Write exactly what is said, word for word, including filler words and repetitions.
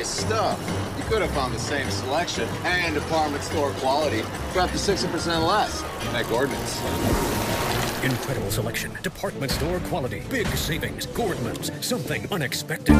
nice stuff. You could have found the same selection and department store quality for up to sixty percent less at Gordmans. Incredible selection, department store quality, big savings. Gordmans, something unexpected.